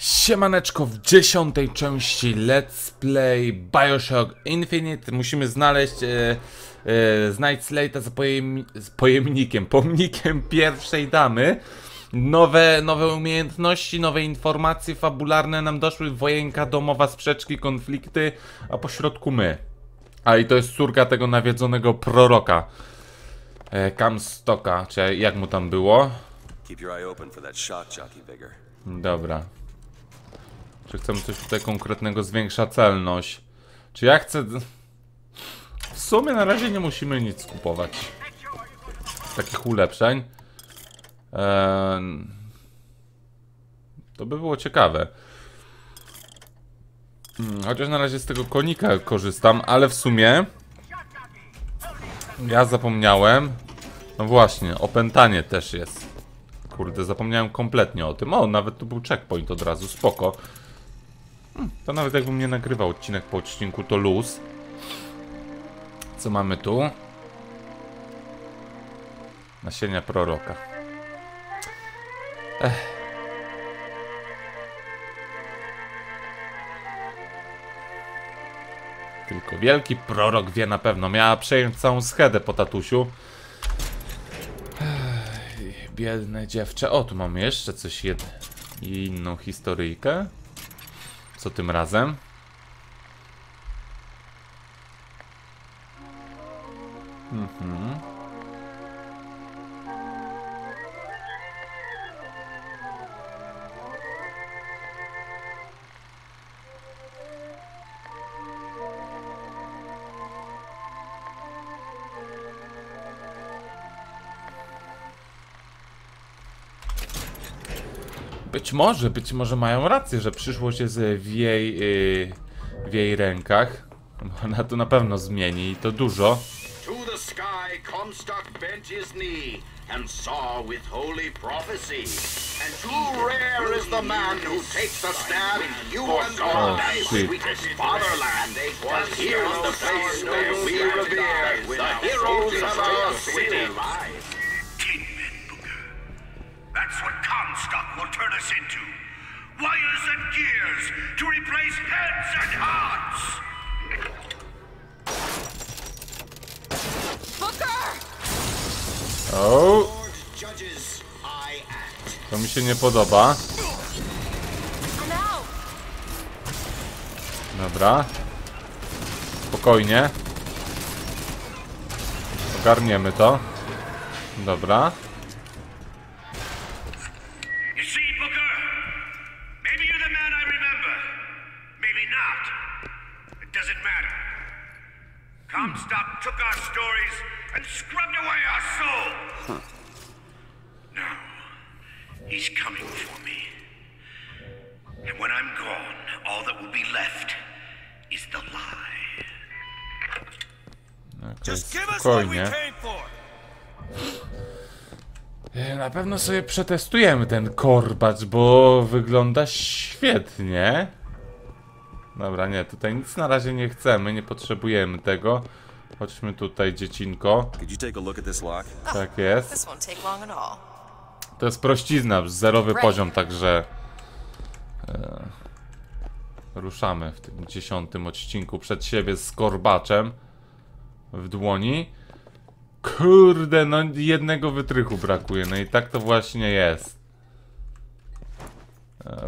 Siemaneczko, w 10. części Let's Play BioShock Infinite musimy znaleźć z Night Slate'a z pomnikiem pierwszej damy. Nowe umiejętności, nowe informacje fabularne nam doszły, wojenka domowa, sprzeczki, konflikty, a pośrodku my. A i to jest córka tego nawiedzonego proroka Comstocka, czy jak mu tam było? Dobra. Czy chcemy coś tutaj konkretnego, zwiększa celność? Czy ja chcę... W sumie na razie nie musimy nic kupować z takich ulepszeń. To by było ciekawe. Chociaż na razie z tego konika korzystam, ale w sumie... Ja zapomniałem. No właśnie, opętanie też jest. Kurde, zapomniałem kompletnie o tym. O, nawet tu był checkpoint od razu, spoko. To nawet jakbym nie nagrywał odcinek po odcinku, to luz. Co mamy tu? Nasienia proroka. Tylko wielki prorok wie na pewno. Miała przejąć całą schedę po tatusiu. Biedne dziewczę. O, tu mam jeszcze coś i inną historyjkę. Co tym razem? Być może mają rację, że przyszłość jest w jej rękach. Ona to na pewno zmieni i to dużo. To the sky Comstock bent his knee and saw with holy prophecy. And too rare is the man who takes a stab in human sweetest fatherland. But here is the place where we revere the heroes of our city. Will turn us into wires and gears to replace heads and hearts. Booker! Oh. To mi się nie podoba. Dobra. Spokojnie. Ogarniemy to. Dobra. Comstock took our stories and scrubbed away our soul. Now, he's coming for me. And when I'm gone, all that will be left is the lie. Just give us what we came for. Na pewno sobie przetestujemy ten korbacz, bo wygląda świetnie. Dobra, nie, tutaj nic na razie nie chcemy, nie potrzebujemy tego. Chodźmy tutaj, dziecinko. Tak jest. To jest prościzna, zerowy poziom, także... ruszamy w tym 10. odcinku przed siebie z korbaczem w dłoni. Kurde, no jednego wytrychu brakuje, no i tak to właśnie jest.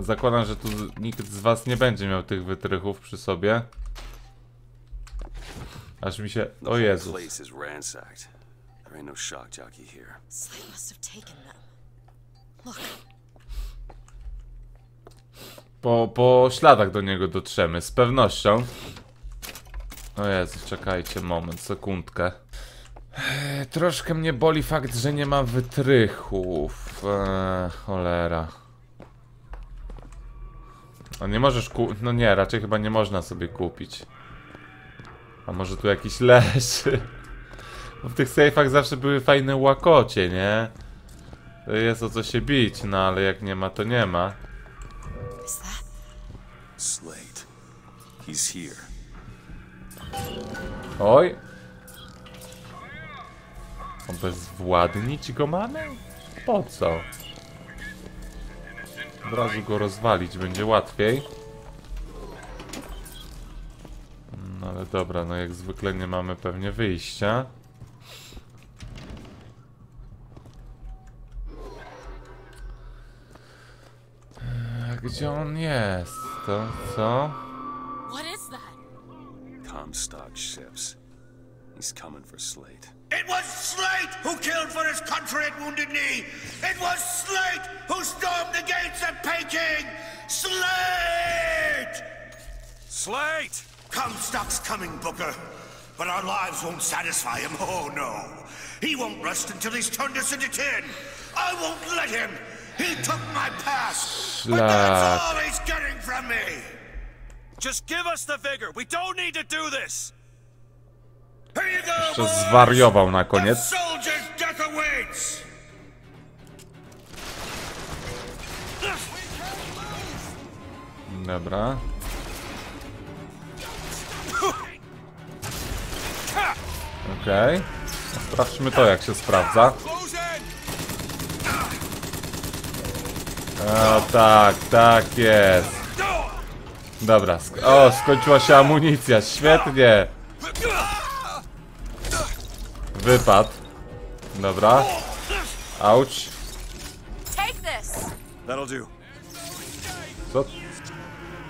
Zakładam, że tu nikt z was nie będzie miał tych wytrychów przy sobie. Aż mi się... O Jezus. Po śladach do niego dotrzemy, z pewnością. O Jezu, czekajcie moment, sekundkę. Troszkę mnie boli fakt, że nie ma wytrychów. Cholera. A nie możesz kupić. No nie, raczej chyba nie można sobie kupić. A może tu jakiś leży? Bo w tych sejfach zawsze były fajne łakocie, nie? To jest o co się bić, no ale jak nie ma, to nie ma. Oj! Obezwładnić go mamy? Po co? Od razu go rozwalić będzie łatwiej. No ale dobra, no jak zwykle nie mamy pewnie wyjścia. Gdzie on jest? To co? Comstock ships. He's coming for Slate. It was Slate who killed for his country at Wounded Knee. It was Slate who stormed the gates at Peking. Slate! Slate! Comstock's coming, Booker. But our lives won't satisfy him. Oh no. He won't rest until he's turned us into tin. I won't let him. He took my past, but that's all he's getting from me. Just give us the vigor. We don't need to do this. Here you go. Zwariował na koniec. Soldiers' death awaits. Dobra. Okej. Sprawdźmy to, jak się sprawdza. O tak, tak jest. Dobra, skończyła się amunicja, świetnie. Wypadł. Dobra. Auć.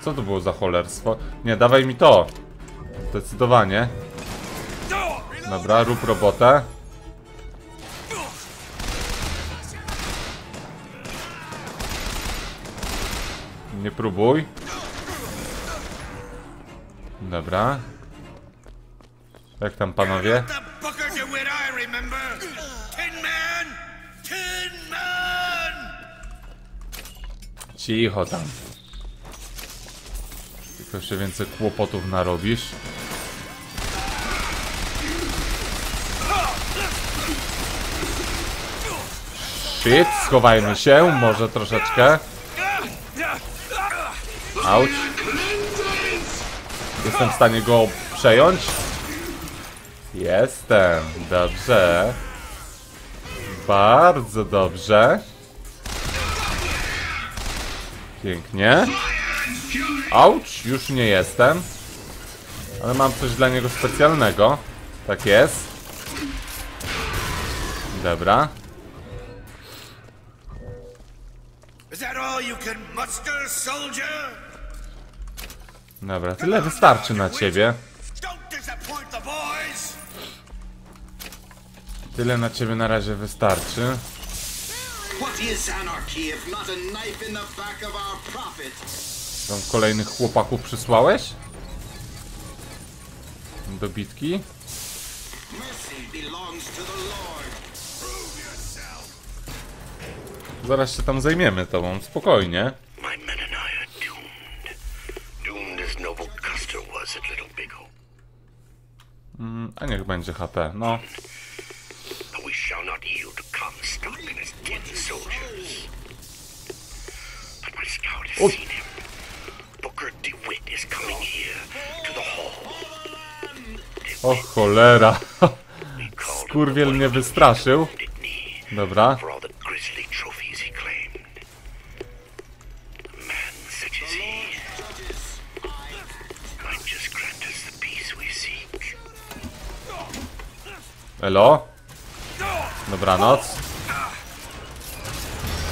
Co to było za cholerstwo? Nie, dawaj mi to. Zdecydowanie. Dobra, rób robotę. Nie próbuj. Dobra. Jak tam, panowie? Cicho tam. Tylko jeszcze więcej kłopotów narobisz. Shit, schowajmy się, może troszeczkę. Auć. Jestem w stanie go przejąć? Jestem. Dobrze. Bardzo dobrze. Pięknie. Auć. Już nie jestem. Ale mam coś dla niego specjalnego. Tak jest. Dobra. Dobra, tyle wystarczy na ciebie. Tyle na ciebie na razie wystarczy. Tam kolejnych chłopaków przysłałeś? Dobitki? Zaraz się tam zajmiemy tobą, spokojnie. A niech będzie HP, no. O. O cholera. Skurwiel mnie wystraszył. Dobra. Elo? Dobranoc.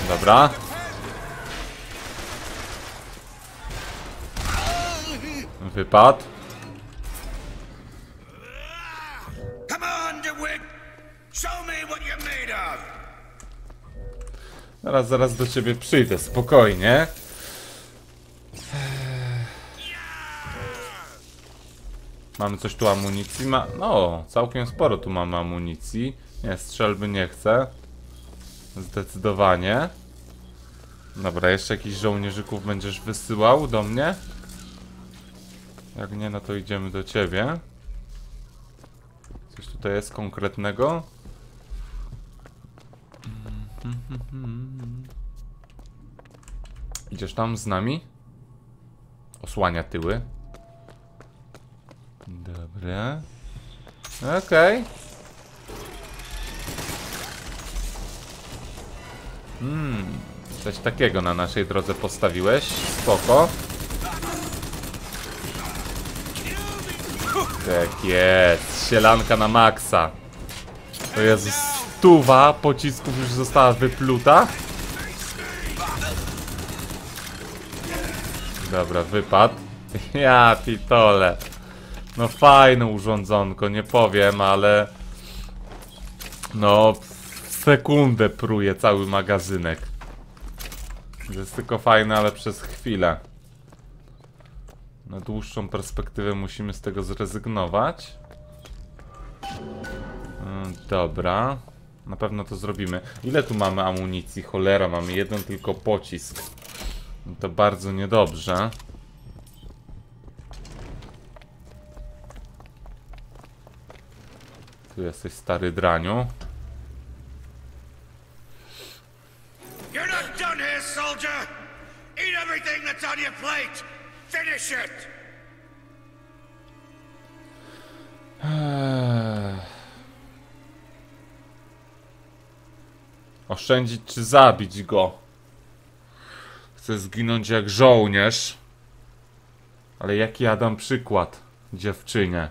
Dobra. Wypad. Zaraz do ciebie przyjdę, spokojnie. Mamy coś tu amunicji? No, całkiem sporo tu mamy amunicji. Nie, strzelby nie chcę. Zdecydowanie. Dobra, jeszcze jakichś żołnierzyków będziesz wysyłał do mnie? Jak nie, no to idziemy do ciebie. Coś tutaj jest konkretnego? Idziesz tam z nami? Osłania tyły. Dobra. Okej. Coś takiego na naszej drodze postawiłeś. Spoko. Tak jest. Sielanka na maksa. O Jezus, 100 pocisków już została wypluta. Dobra, wypadł. Ja pitole. No fajne urządzonko, nie powiem, ale... No, w sekundę pruje cały magazynek. To jest tylko fajne, ale przez chwilę. Na dłuższą perspektywę musimy z tego zrezygnować. Dobra. Na pewno to zrobimy. Ile tu mamy amunicji? Cholera, mamy jeden tylko pocisk. To bardzo niedobrze. Tu jesteś, stary draniu. Oszczędzić czy zabić go? Chcę zginąć jak żołnierz. Ale jaki ja dam przykład dziewczynie?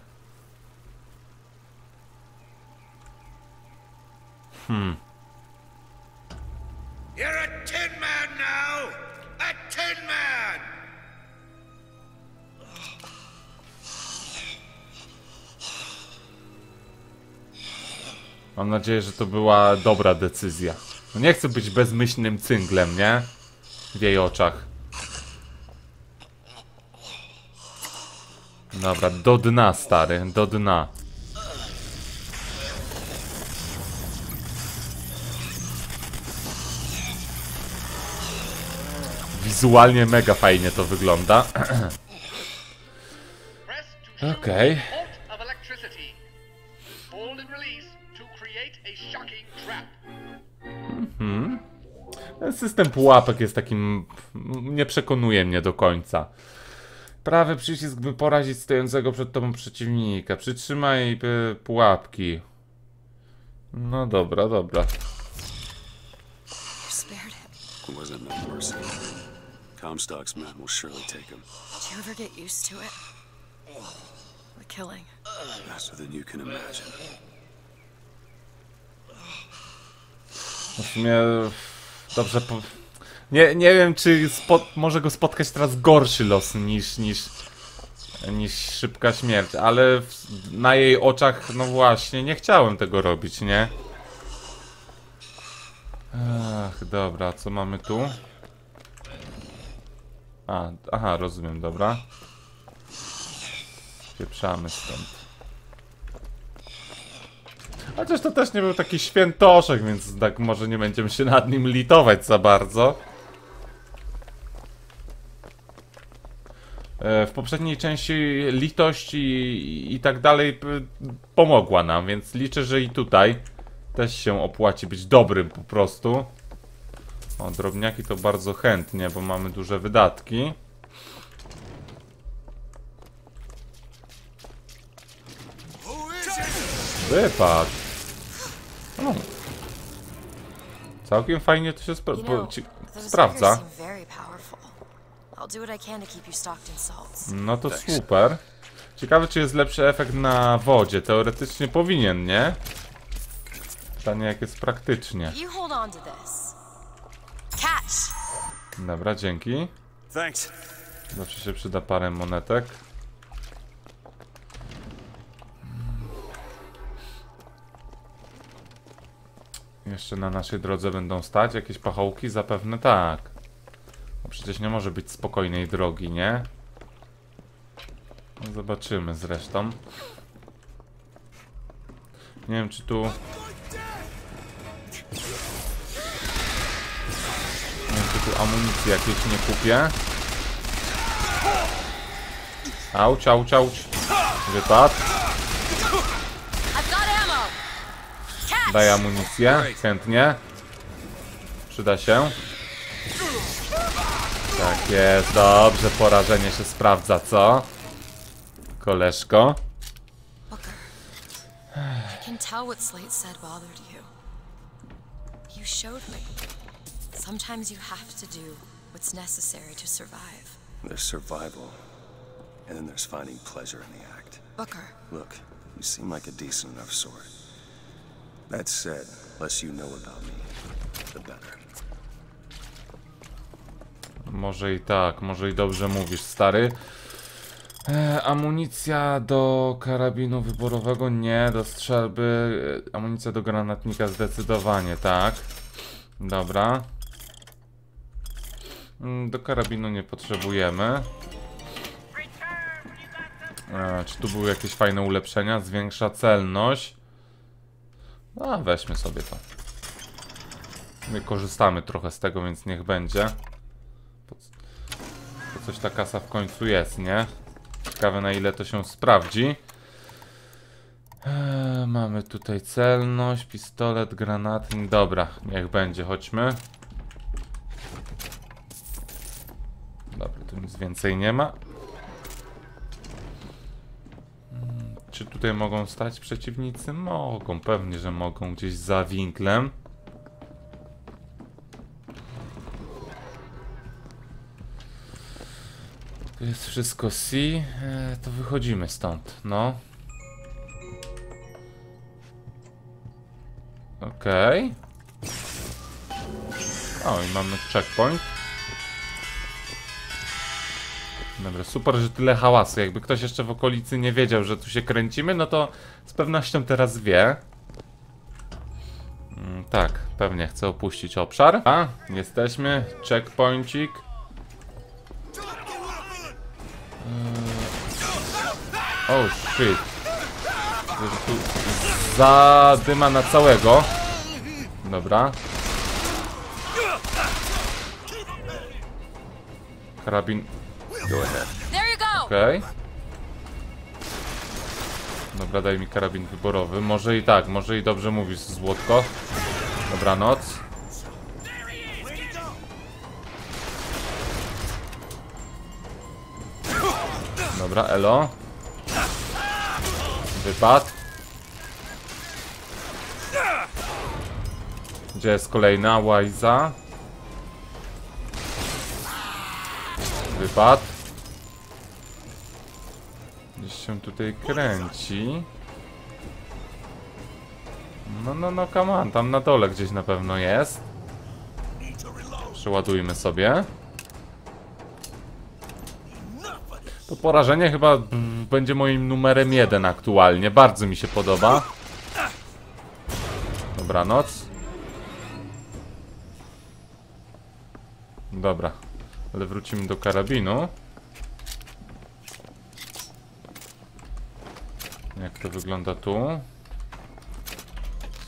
You're a tin man now! A tin man! Mam nadzieję, że to była dobra decyzja. No nie chcę być bezmyślnym cynglem, nie? W jej oczach. Dobra, do dna, stary, do dna. Wizualnie mega fajnie to wygląda. Okej. System pułapek jest takim... Nie przekonuje mnie do końca. Prawy przycisk, by porazić stojącego przed tobą przeciwnika. Przytrzymaj pułapki. No dobra, dobra. Comstock's men will surely take him. Did you ever get used to it? The killing. Faster than you can imagine. W sumie dobrze. Nie wiem, czy może go spotkać teraz gorszy los niż szybka śmierć, ale na jej oczach, no właśnie, nie chciałem tego robić, nie? Ach, dobra, co mamy tu? Aha, rozumiem, dobra. Pieprzamy stąd. Chociaż to też nie był taki świętoszek, więc tak może nie będziemy się nad nim litować za bardzo. W poprzedniej części litość i tak dalej pomogła nam, więc liczę, że i tutaj też się opłaci być dobrym po prostu. O, drobniaki to bardzo chętnie, bo mamy duże wydatki. Wypadł. O. Całkiem fajnie to się sprawdza. No to super. Ciekawe, czy jest lepszy efekt na wodzie. Teoretycznie powinien, nie? Pytanie, jak jest praktycznie. Dobra, dzięki. Zawsze się przyda parę monetek. Jeszcze na naszej drodze będą stać jakieś pachołki? Zapewne tak. Bo przecież nie może być spokojnej drogi, nie? No zobaczymy zresztą. Nie wiem, czy tu... amunicji jakiejś nie kupię. Auć, auć, auć. Wypadł. Daję amunicję, chętnie. Przyda się. Tak jest, dobrze, porażenie się sprawdza, co? Koleżko. Sometimes you have to do what's necessary to survive. There's survival, and then there's finding pleasure in the act. Booker. Look, you seem like a decent enough sort. That said, less you know about me, the better. Może i tak, może i dobrze mówisz, stary. Amunicja do karabinu wyborowego nie, do strzelby, amunicja do granatnika zdecydowanie, tak. Dobra. Do karabinu nie potrzebujemy. Czy tu były jakieś fajne ulepszenia? Zwiększa celność. A, weźmy sobie to. My korzystamy trochę z tego, więc niech będzie. To coś ta kasa w końcu jest, nie? Ciekawe, na ile to się sprawdzi. Mamy tutaj celność, pistolet, granatnik. Dobra, niech będzie, chodźmy. Dobra, tu nic więcej nie ma. Czy tutaj mogą stać przeciwnicy? Mogą, pewnie, że mogą, gdzieś za winklem. Tu jest wszystko C, to wychodzimy stąd, no. Okej. O, i mamy checkpoint. Dobra, super, że tyle hałasu. Jakby ktoś jeszcze w okolicy nie wiedział, że tu się kręcimy, no to z pewnością teraz wie. Tak, pewnie chcę opuścić obszar. A, jesteśmy. Checkpointik. Oh shit. Tu zadyma na całego. Dobra. Karabin. Okej. Dobra, daj mi karabin wyborowy. Może i tak, może i dobrze mówisz, złotko. Dobranoc. Dobra, elo. Wypad. Gdzie jest kolejna łajza? Wypad. Gdzieś się tutaj kręci. No, come on. Tam na dole gdzieś na pewno jest. Przeładujmy sobie. To porażenie chyba będzie moim numerem 1 aktualnie. Bardzo mi się podoba. Dobranoc. Dobra. Ale wrócimy do karabinu. Jak to wygląda tu?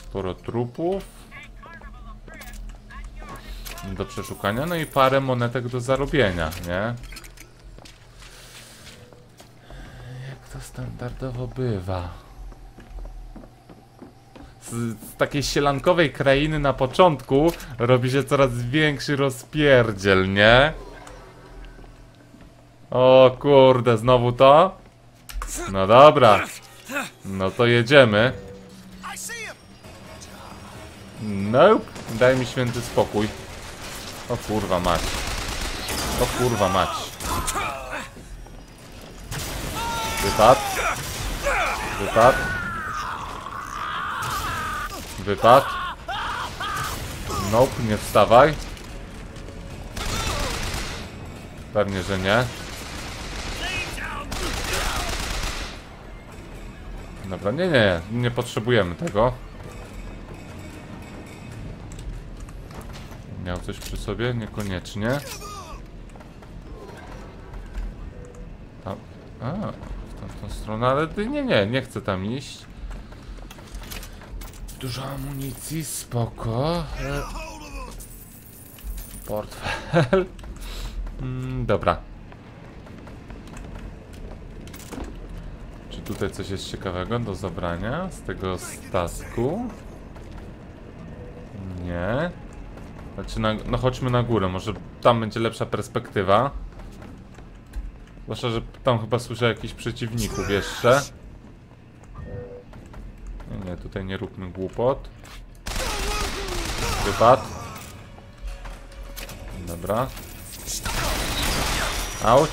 Sporo trupów. Do przeszukania. No i parę monetek do zarobienia, nie? Standardowo bywa. Z takiej sielankowej krainy na początku robi się coraz większy rozpierdziel, nie? O kurde, znowu to? No dobra. No to jedziemy. Nope. Daj mi święty spokój. O kurwa mać. O kurwa mać. Wypad. Nope, nie wstawaj. Pewnie, że nie. Dobra, nie potrzebujemy tego. Miał coś przy sobie? Niekoniecznie. Tam. A. Tą stronę, ale nie chcę tam iść. Dużo amunicji, spoko. Portfel. Dobra. Czy tutaj coś jest ciekawego do zabrania z tego statku? Nie. Znaczy no chodźmy na górę, może tam będzie lepsza perspektywa. Zwłaszcza, że tam chyba słyszę jakichś przeciwników jeszcze. Nie, tutaj nie róbmy głupot. Wypad. Dobra. Auć.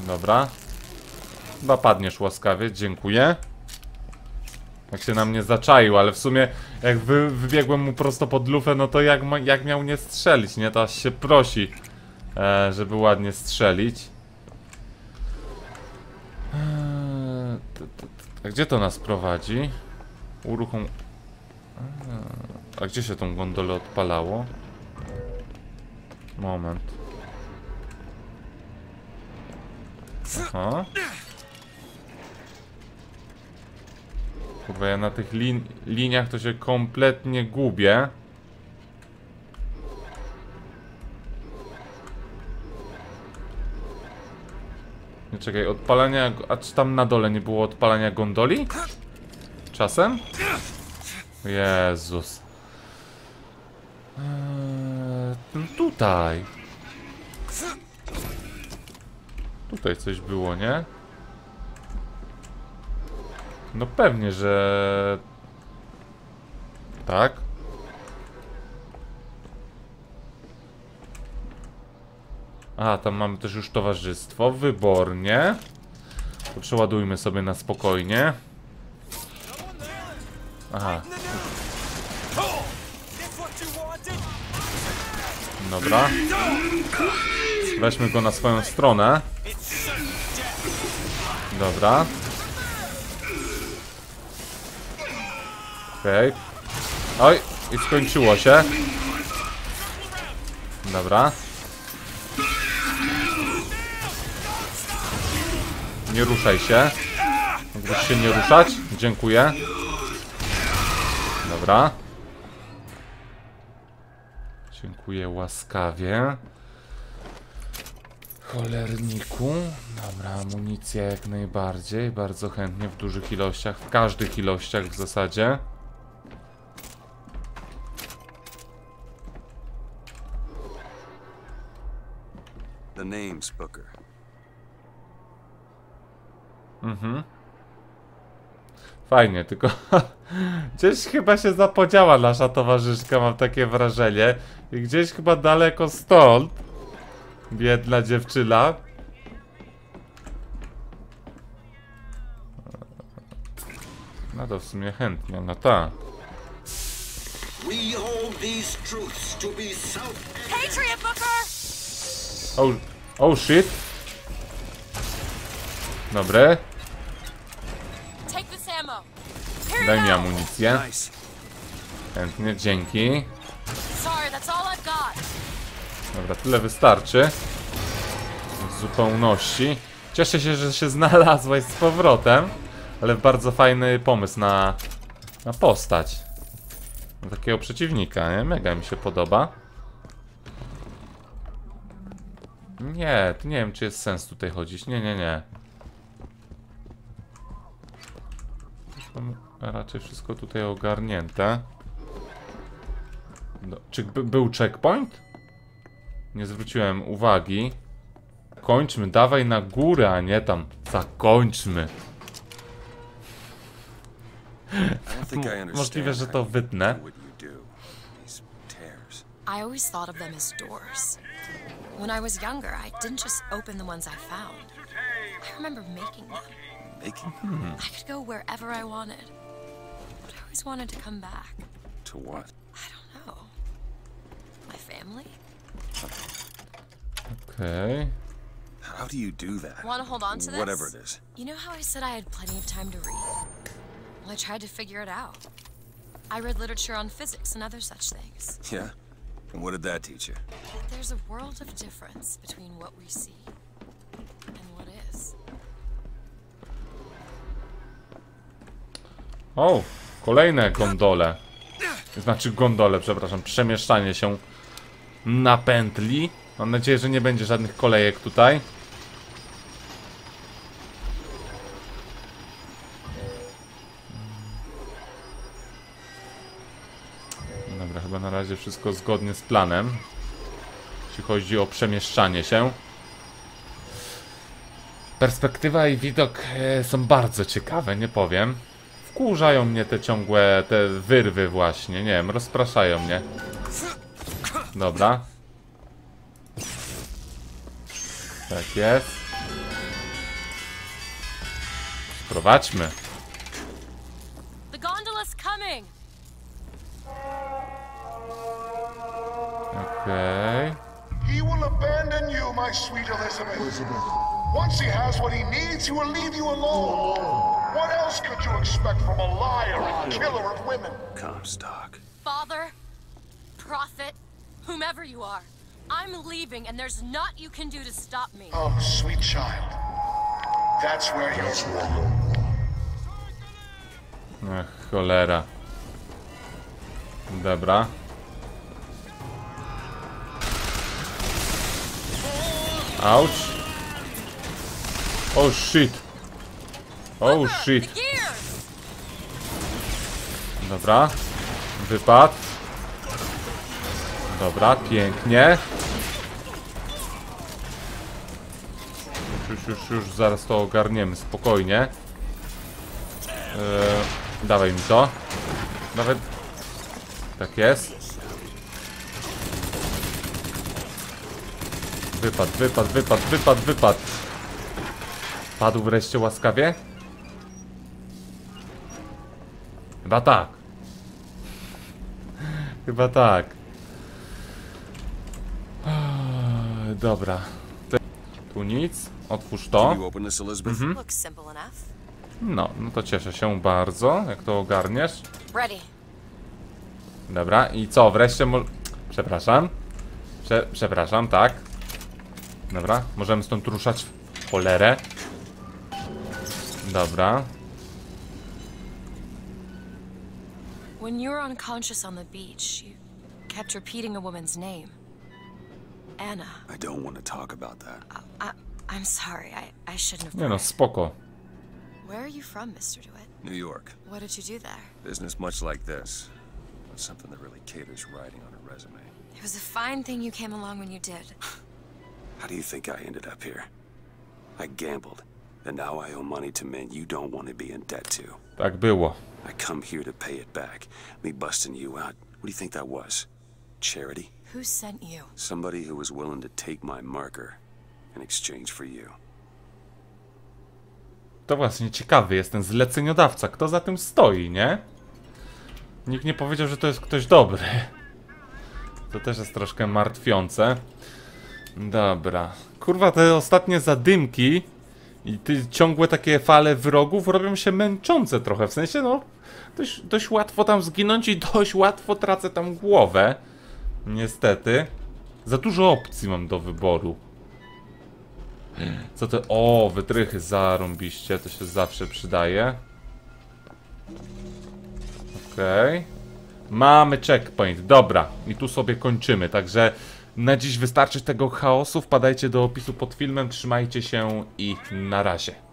Dobra. Chyba padniesz łaskawie, dziękuję. Tak się na mnie zaczaił, ale w sumie jak wybiegłem mu prosto pod lufę, no to jak miał nie strzelić, nie? To aż się prosi, żeby ładnie strzelić. A gdzie to nas prowadzi? Uruchom... A gdzie się tą gondolę odpalało? Moment. Aha. Kurwa, ja na tych liniach to się kompletnie gubię. Nie, czekaj, odpalania... A czy tam na dole nie było odpalania gondoli? Czasem? Jezus. Tutaj. Tutaj coś było, nie? No pewnie, że... Tak? A, tam mamy też już towarzystwo. Wybornie. To przeładujmy sobie na spokojnie. Aha. Dobra. Weźmy go na swoją stronę. Dobra. Okej. Oj, i skończyło się. Dobra. Nie ruszaj się. Mógłbyś się nie ruszać. Dziękuję. Dobra. Dziękuję łaskawie. Cholerniku. Dobra, amunicja jak najbardziej. Bardzo chętnie, w dużych ilościach. W każdych ilościach w zasadzie. The name's Booker. Mhm. Fajnie, tylko gdzieś chyba się zapodziała nasza towarzyszka, mam takie wrażenie. I gdzieś chyba daleko stąd. Biedna dziewczyna. No to w sumie chętnie, no tak. Oh shit. Dobre. Daj mi amunicję. Chętnie, dzięki. Dobra, tyle wystarczy. W zupełności. Cieszę się, że się znalazłaś z powrotem. Ale bardzo fajny pomysł na postać. Na takiego przeciwnika, nie? Mega mi się podoba. Nie, to nie wiem, czy jest sens tutaj chodzić. Nie, nie, nie. Raczej wszystko tutaj ogarnięte. No, czy był checkpoint? Nie zwróciłem uwagi. Kończmy, dawaj na górę, a nie tam. Zakończmy. Możliwe, że to wytnę. I always thought of them as doors. When I was younger, I didn't just open the ones I found. I remember making them. I could go wherever I wanted, but I always wanted to come back. To what? I don't know. My family. Okay. How do you do that? Want to hold on to this? Whatever it is. You know how I said I had plenty of time to read? Well, I tried to figure it out. I read literature on physics and other such things. Yeah. And what did that teach you? That there's a world of difference between what we see and what is. O, kolejne gondole. Znaczy gondole, przepraszam, przemieszczanie się na pętli. Mam nadzieję, że nie będzie żadnych kolejek tutaj. Dobra, chyba na razie wszystko zgodnie z planem. Jeśli chodzi o przemieszczanie się. Perspektywa i widok są bardzo ciekawe, nie powiem. W wkurzają mnie te ciągłe, te wyrwy właśnie, nie wiem, rozpraszają mnie. Dobra. Tak jest. Sprowadźmy. Okej. Once he has what he needs, he will leave you alone. What else could you expect from a liar and killer of women? Comstock. Father, prophet, whomever you are, I'm leaving, and there's naught you can do to stop me. Oh, sweet child. That's where you're wrong. Ach, cholera. Dobra. Ouch. Oh shit. Oh shit. Dobra. Wypad. Dobra, pięknie. Już, zaraz to ogarniemy, spokojnie. Dawaj mi to. Nawet... Tak jest. Wypad, wypad, wypad, wypad, wypad. Padł wreszcie łaskawie? Chyba tak. Chyba tak. Dobra. Tu nic. Otwórz to. Mhm. No, no to cieszę się bardzo, jak to ogarniesz. Dobra, i co? Wreszcie może... Przepraszam. Przepraszam, tak. Dobra, możemy stąd ruszać w cholerę. Dobra. When you were unconscious on the beach, you kept repeating a woman's name. Anna. I don't want to talk about that. I'm sorry. I shouldn't have. Nie no, spoko. Where are you from, Mr. DeWitt? New York. What did you do there? Business much like this. But something that really caters writing on a resume. It was a fine thing you came along when you did. How do you think I ended up here? I gambled. And now I owe money to men you don't want to be in debt to. Tak było. I come here to pay it back. Me busting you out. What do you think that was? Charity? Who sent you? Somebody who was willing to take my marker in exchange for you. To właśnie ciekawy jest ten zleceniodawca. Kto za tym stoi, nie? Nikt nie powiedział, że to jest ktoś dobry. To też jest troszkę martwiące. Dobra. Kurwa, te ostatnie zadymki i te ciągłe takie fale wrogów robią się męczące trochę, w sensie no dość łatwo tam zginąć i dość łatwo tracę tam głowę. Niestety. Za dużo opcji mam do wyboru. Co to? O, wytrychy zarąbiście, to się zawsze przydaje. Okej. Mamy checkpoint, dobra. I tu sobie kończymy, także... Na dziś wystarczy tego chaosu, wpadajcie do opisu pod filmem, trzymajcie się i na razie.